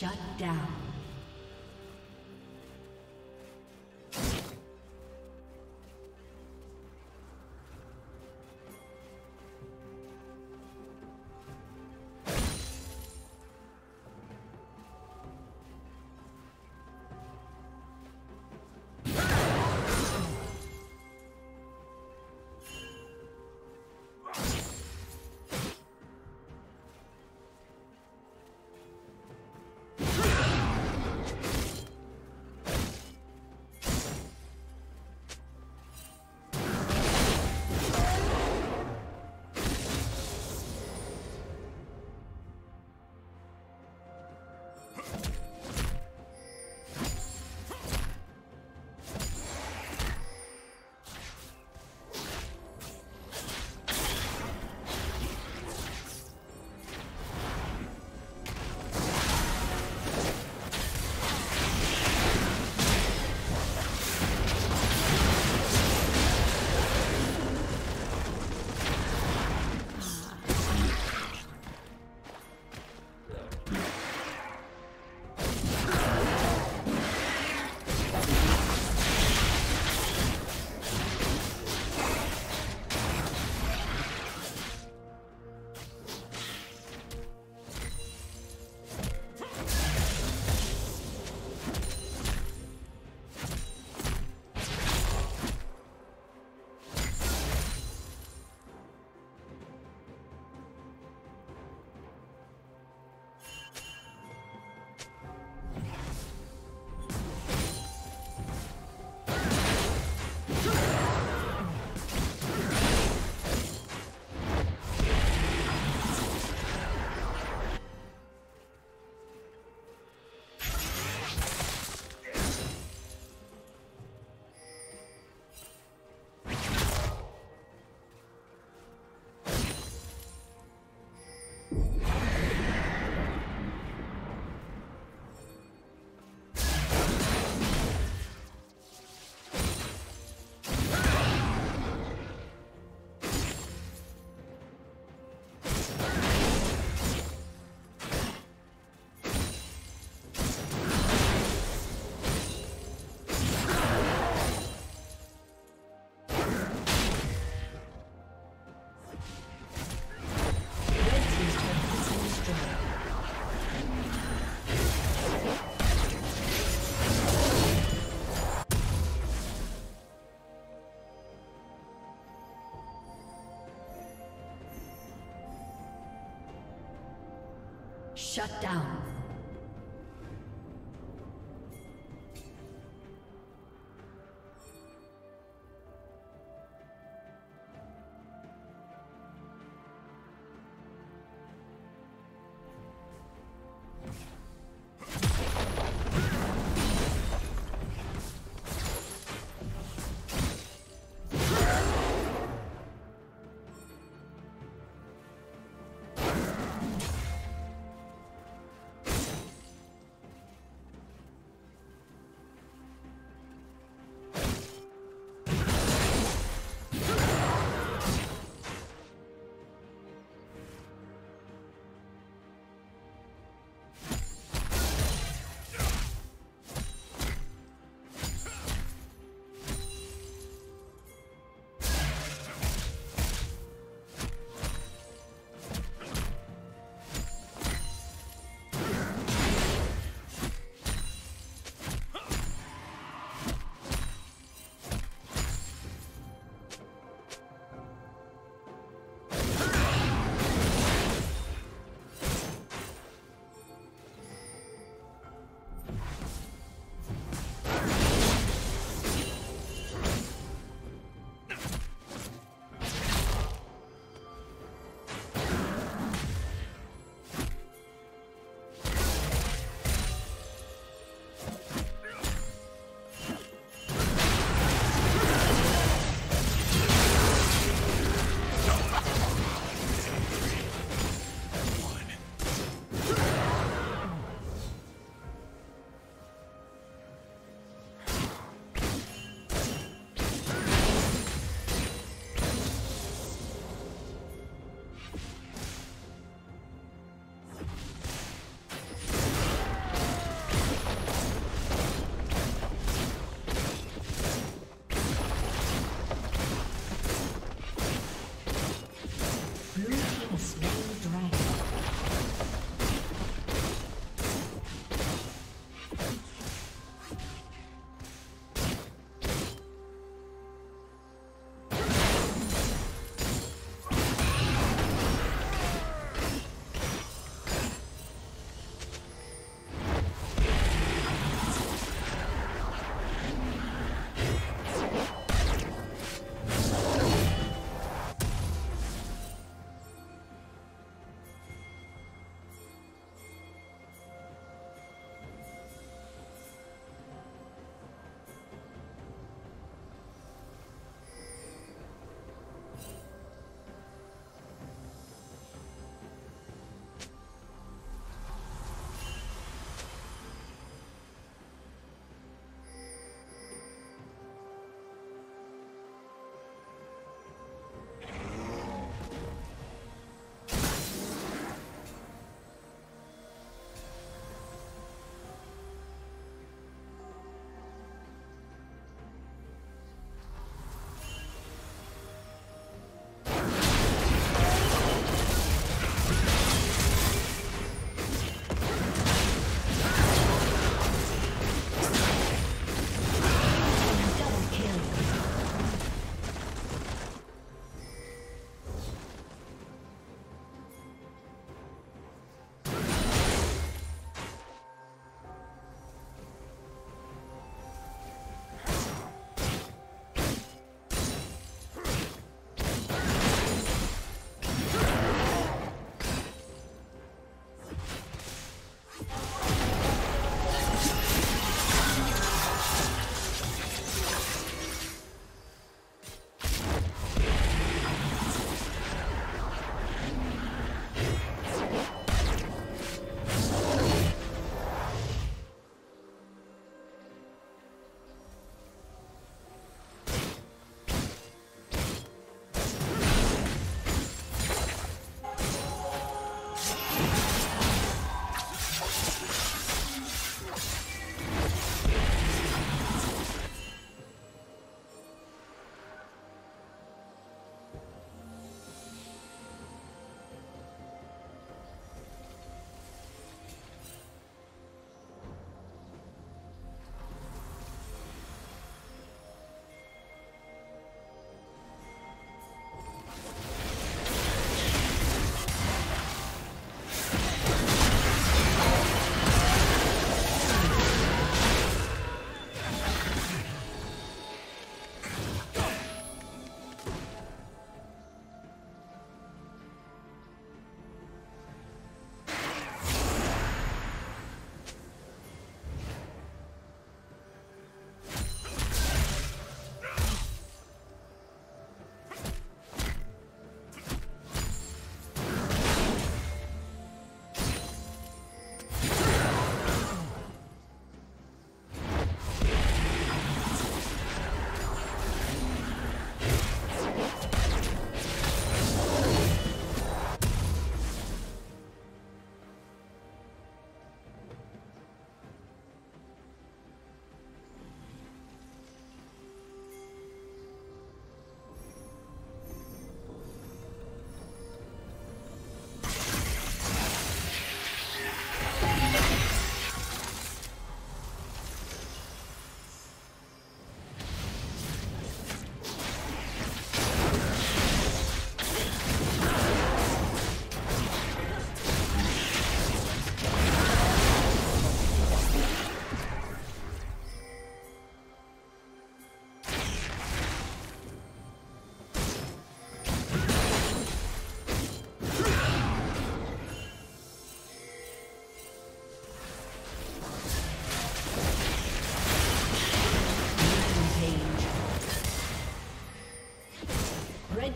Shut down. Shut down.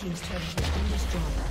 Team's turret has been destroyed.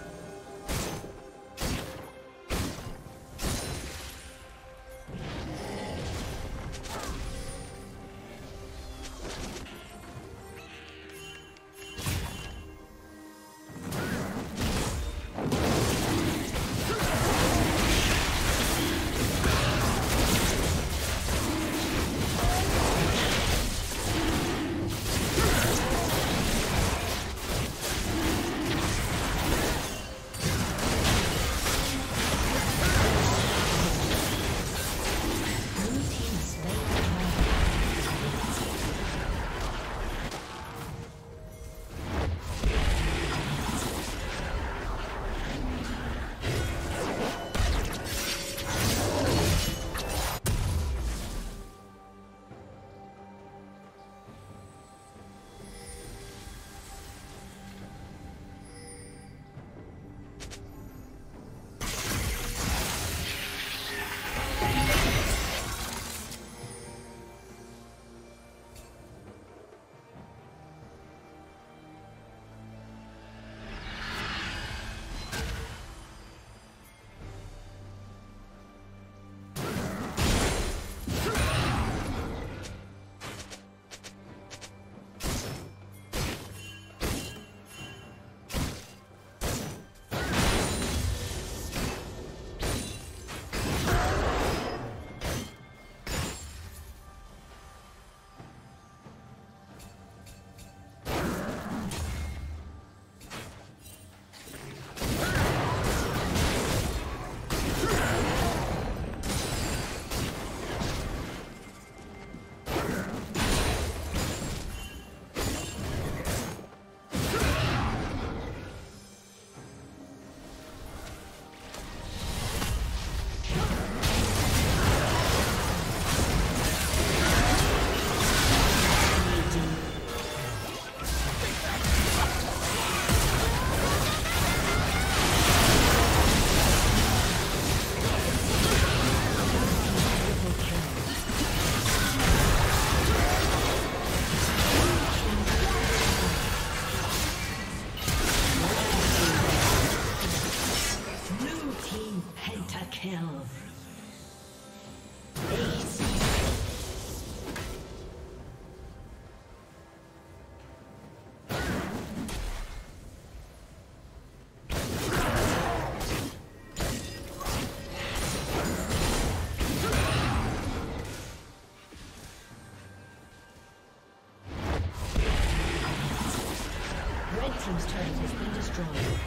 Team's turret has been destroyed.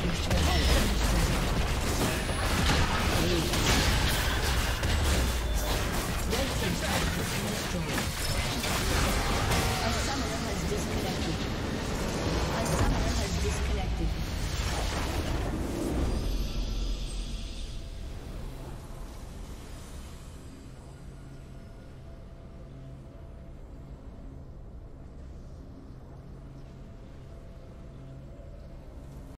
Team.